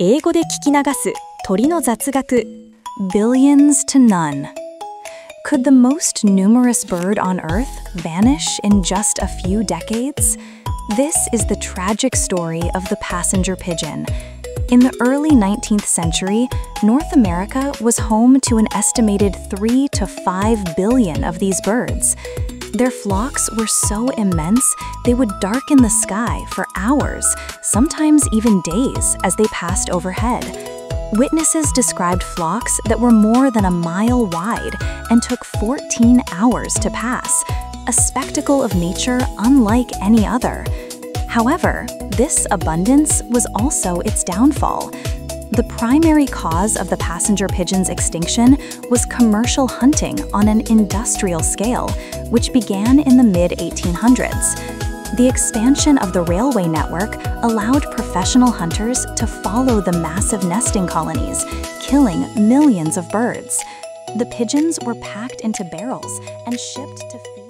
英語で聞き流す鳥の雑学 Billions to none. Could the most numerous bird on Earth vanish in just a few decades? This is the tragic story of the passenger pigeon. In the early 19th century, North America was home to an estimated 3 to 5 billion of these birds. Their flocks were so immense, they would darken the sky for hours, sometimes even days, as they passed overhead. Witnesses described flocks that were more than a mile wide and took 14 hours to pass, a spectacle of nature unlike any other. However, this abundance was also its downfall. The primary cause of the passenger pigeon's extinction was commercial hunting on an industrial scale, which began in the mid-1800s. The expansion of the railway network allowed professional hunters to follow the massive nesting colonies, killing millions of birds. The pigeons were packed into barrels and shipped to feed